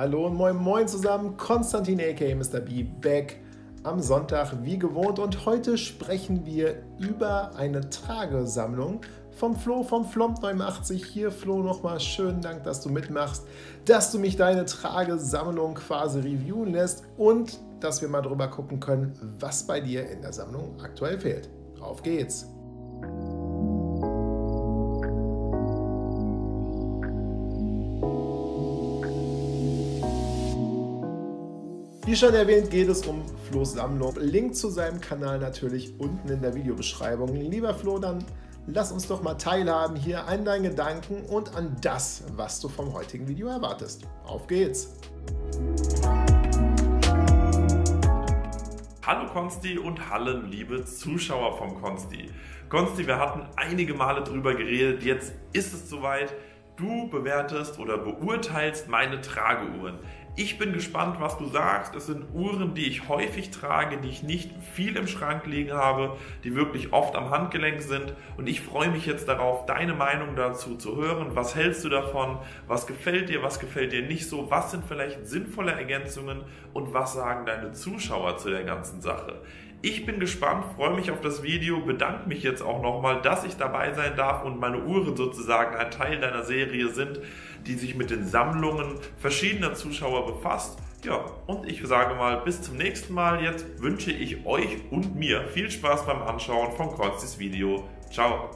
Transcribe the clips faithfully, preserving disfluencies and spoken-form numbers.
Hallo und moin moin zusammen, Konstantin aka Mister B back am Sonntag wie gewohnt und heute sprechen wir über eine Tragesammlung vom Flo, vom Flomp neunundachtzig. Hier Flo nochmal schönen Dank, dass du mitmachst, dass du mich deine Tragesammlung quasi reviewen lässt und dass wir mal drüber gucken können, was bei dir in der Sammlung aktuell fehlt. Auf geht's! Wie schon erwähnt, geht es um Flo's Sammlung. Link zu seinem Kanal natürlich unten in der Videobeschreibung. Lieber Flo, dann lass uns doch mal teilhaben hier an deinen Gedanken und an das, was du vom heutigen Video erwartest. Auf geht's! Hallo Konsti und hallo liebe Zuschauer vom Konsti. Konsti, wir hatten einige Male drüber geredet, jetzt ist es soweit. Du bewertest oder beurteilst meine Trageuhren. Ich bin gespannt, was du sagst. Es sind Uhren, die ich häufig trage, die ich nicht viel im Schrank liegen habe, die wirklich oft am Handgelenk sind. Und ich freue mich jetzt darauf, deine Meinung dazu zu hören. Was hältst du davon? Was gefällt dir? Was gefällt dir nicht so? Was sind vielleicht sinnvolle Ergänzungen? Und was sagen deine Zuschauer zu der ganzen Sache? Ich bin gespannt, freue mich auf das Video, bedanke mich jetzt auch nochmal, dass ich dabei sein darf und meine Uhren sozusagen ein Teil deiner Serie sind, die sich mit den Sammlungen verschiedener Zuschauer befasst. Ja, und ich sage mal, bis zum nächsten Mal. Jetzt wünsche ich euch und mir viel Spaß beim Anschauen von Konstis Video. Ciao!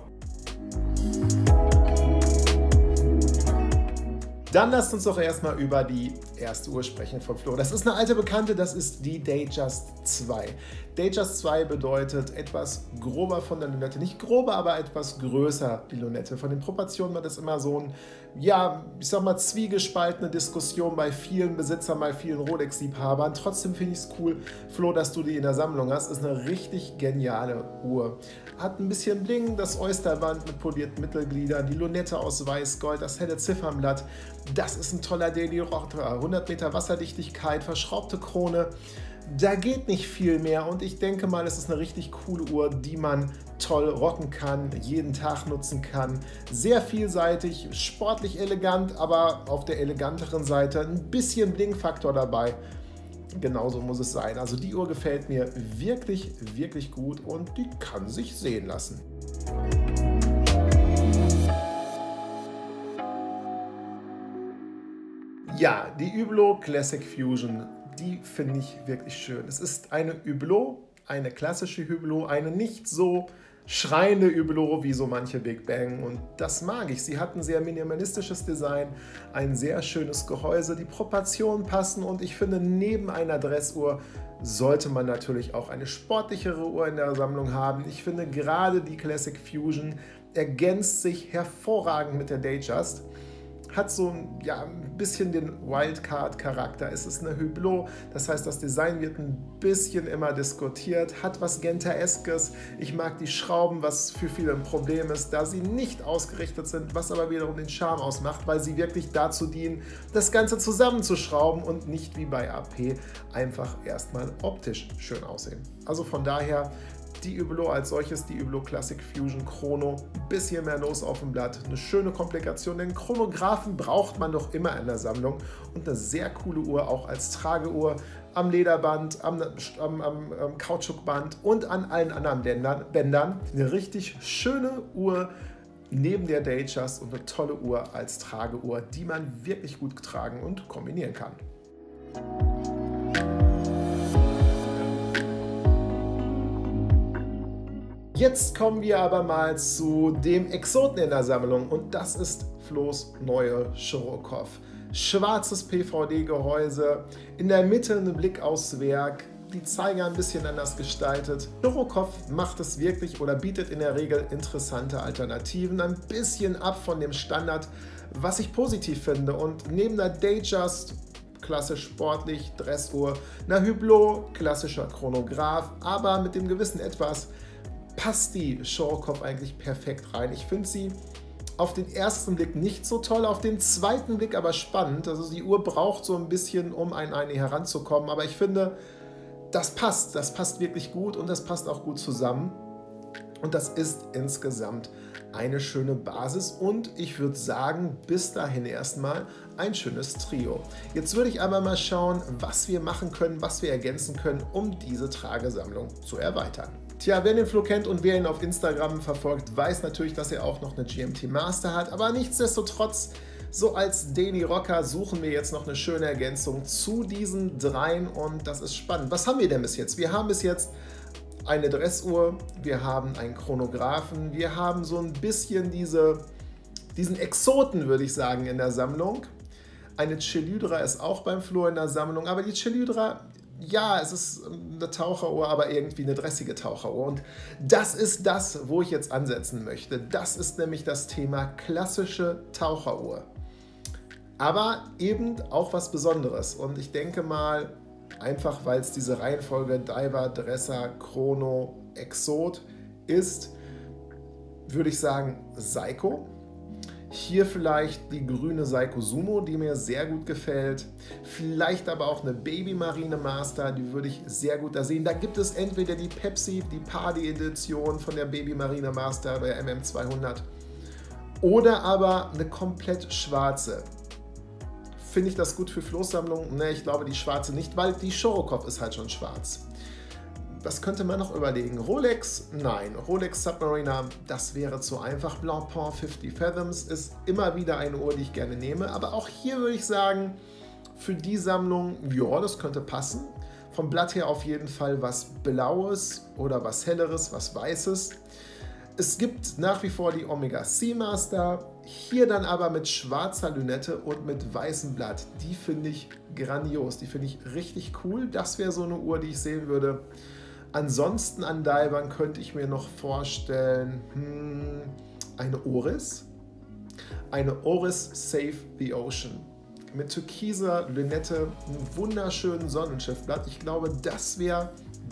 Dann lasst uns doch erstmal über die erste Uhr sprechen von Flo. Das ist eine alte Bekannte, das ist die Datejust zwei. Datejust zwei bedeutet etwas grober von der Lunette, nicht grober, aber etwas größer die Lunette. Von den Proportionen war das immer so ein, ja, ich sag mal, zwiegespaltene Diskussion bei vielen Besitzern, bei vielen Rolex-Liebhabern. Trotzdem finde ich es cool, Flo, dass du die in der Sammlung hast. Ist eine richtig geniale Uhr. Hat ein bisschen Bling, das Oysterband mit polierten Mittelgliedern, die Lunette aus Weißgold, das helle Ziffernblatt. Das ist ein toller Daily Rocker, hundert Meter Wasserdichtigkeit, verschraubte Krone, da geht nicht viel mehr und ich denke mal, es ist eine richtig coole Uhr, die man toll rocken kann, jeden Tag nutzen kann, sehr vielseitig, sportlich elegant, aber auf der eleganteren Seite ein bisschen Blingfaktor dabei. Genauso muss es sein. Also die Uhr gefällt mir wirklich, wirklich gut und die kann sich sehen lassen. Ja, die Hublot Classic Fusion, die finde ich wirklich schön. Es ist eine Hublot, eine klassische Hublot, eine nicht so schreiende Hublot wie so manche Big Bang und das mag ich. Sie hat ein sehr minimalistisches Design, ein sehr schönes Gehäuse, die Proportionen passen und ich finde, neben einer Dressuhr sollte man natürlich auch eine sportlichere Uhr in der Sammlung haben. Ich finde, gerade die Classic Fusion ergänzt sich hervorragend mit der Datejust. Hat so ein, ja, ein bisschen den Wildcard-Charakter. Es ist eine Hublot, das heißt, das Design wird ein bisschen immer diskutiert, hat was Genta-eskes. Ich mag die Schrauben, was für viele ein Problem ist, da sie nicht ausgerichtet sind, was aber wiederum den Charme ausmacht, weil sie wirklich dazu dienen, das Ganze zusammenzuschrauben und nicht wie bei A P einfach erstmal optisch schön aussehen. Also von daher, die Hublot als solches, die Hublot Classic Fusion Chrono, ein bisschen mehr los auf dem Blatt, eine schöne Komplikation, denn Chronographen braucht man doch immer in der Sammlung und eine sehr coole Uhr, auch als Trageuhr, am Lederband, am, am, am, am Kautschukband und an allen anderen Bändern, Bändern. Eine richtig schöne Uhr neben der Datejust und eine tolle Uhr als Trageuhr, die man wirklich gut tragen und kombinieren kann. Jetzt kommen wir aber mal zu dem Exoten in der Sammlung und das ist Flos neue Shorokhoff. Schwarzes P V D-Gehäuse, in der Mitte ein Blick aufs Werk, die Zeiger ein bisschen anders gestaltet. Shorokhoff macht es wirklich oder bietet in der Regel interessante Alternativen, ein bisschen ab von dem Standard, was ich positiv finde und neben der Datejust klassisch sportlich, Dressuhr, einer Hublot, klassischer Chronograph, aber mit dem gewissen Etwas, passt die Shorokhoff eigentlich perfekt rein. Ich finde sie auf den ersten Blick nicht so toll, auf den zweiten Blick aber spannend. Also die Uhr braucht so ein bisschen, um an eine heranzukommen, aber ich finde, das passt. Das passt wirklich gut und das passt auch gut zusammen. Und das ist insgesamt eine schöne Basis und ich würde sagen, bis dahin erstmal ein schönes Trio. Jetzt würde ich aber mal schauen, was wir machen können, was wir ergänzen können, um diese Tragesammlung zu erweitern. Tja, wer den Flo kennt und wer ihn auf Instagram verfolgt, weiß natürlich, dass er auch noch eine G M T-Master hat, aber nichtsdestotrotz, so als Daily Rocker suchen wir jetzt noch eine schöne Ergänzung zu diesen dreien und das ist spannend. Was haben wir denn bis jetzt? Wir haben bis jetzt eine Dressuhr, wir haben einen Chronographen, wir haben so ein bisschen diese, diesen Exoten, würde ich sagen, in der Sammlung. Eine Chelydra ist auch beim Flo in der Sammlung, aber die Chelydra... Ja, es ist eine Taucheruhr, aber irgendwie eine dressige Taucheruhr. Und das ist das, wo ich jetzt ansetzen möchte. Das ist nämlich das Thema klassische Taucheruhr. Aber eben auch was Besonderes. Und ich denke mal, einfach weil es diese Reihenfolge Diver, Dresser, Chrono, Exot ist, würde ich sagen Seiko. Hier vielleicht die grüne Seiko Sumo, die mir sehr gut gefällt. Vielleicht aber auch eine Baby Marine Master, die würde ich sehr gut da sehen. Da gibt es entweder die Pepsi, die Party-Edition von der Baby Marine Master, der M M zweihundert. Oder aber eine komplett schwarze. Finde ich das gut für Floßsammlung? Ne, ich glaube die schwarze nicht, weil die Shorokhoff ist halt schon schwarz. Was könnte man noch überlegen? Rolex? Nein. Rolex Submariner, das wäre zu einfach. Blancpain fifty Fathoms ist immer wieder eine Uhr, die ich gerne nehme. Aber auch hier würde ich sagen, für die Sammlung, ja, das könnte passen. Vom Blatt her auf jeden Fall was Blaues oder was Helleres, was Weißes. Es gibt nach wie vor die Omega Seamaster. Hier dann aber mit schwarzer Lünette und mit weißem Blatt. Die finde ich grandios. Die finde ich richtig cool. Das wäre so eine Uhr, die ich sehen würde. Ansonsten an Divern könnte ich mir noch vorstellen, hmm, eine Oris, eine Oris Save the Ocean. Mit türkiser Lünette, einem wunderschönen Sonnenschiffblatt. Ich glaube, das wäre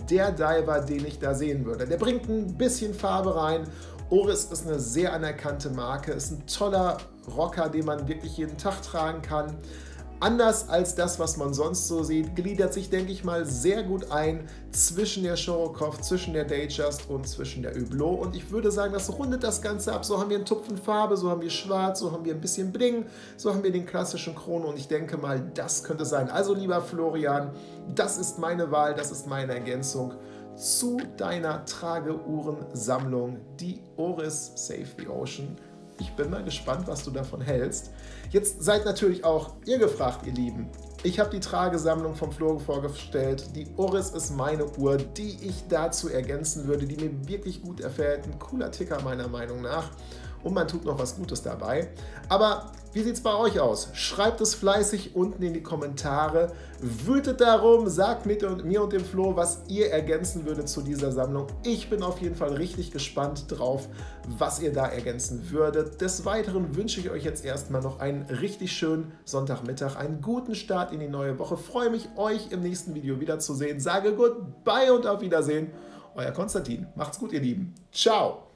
der Diver, den ich da sehen würde. Der bringt ein bisschen Farbe rein. Oris ist eine sehr anerkannte Marke, ist ein toller Rocker, den man wirklich jeden Tag tragen kann. Anders als das, was man sonst so sieht, gliedert sich, denke ich mal, sehr gut ein zwischen der Shorokhoff, zwischen der Datejust und zwischen der Hublot. Und ich würde sagen, das rundet das Ganze ab. So haben wir einen Tupfen Farbe, so haben wir schwarz, so haben wir ein bisschen Bling, so haben wir den klassischen Chrono. Und ich denke mal, das könnte sein. Also lieber Florian, das ist meine Wahl, das ist meine Ergänzung zu deiner Trageuhrensammlung, die Oris Save the Ocean. Ich bin mal gespannt, was du davon hältst. Jetzt seid natürlich auch ihr gefragt, ihr Lieben. Ich habe die Tragesammlung vom Flo vorgestellt. Die Oris ist meine Uhr, die ich dazu ergänzen würde, die mir wirklich gut gefällt. Ein cooler Ticker meiner Meinung nach. Und man tut noch was Gutes dabei. Aber wie sieht es bei euch aus? Schreibt es fleißig unten in die Kommentare. Wütet darum, sagt mit und mir und dem Flo, was ihr ergänzen würdet zu dieser Sammlung. Ich bin auf jeden Fall richtig gespannt drauf, was ihr da ergänzen würdet. Des Weiteren wünsche ich euch jetzt erstmal noch einen richtig schönen Sonntagmittag, einen guten Start in die neue Woche. Freue mich, euch im nächsten Video wiederzusehen. Sage goodbye und auf Wiedersehen. Euer Konstantin. Macht's gut, ihr Lieben. Ciao.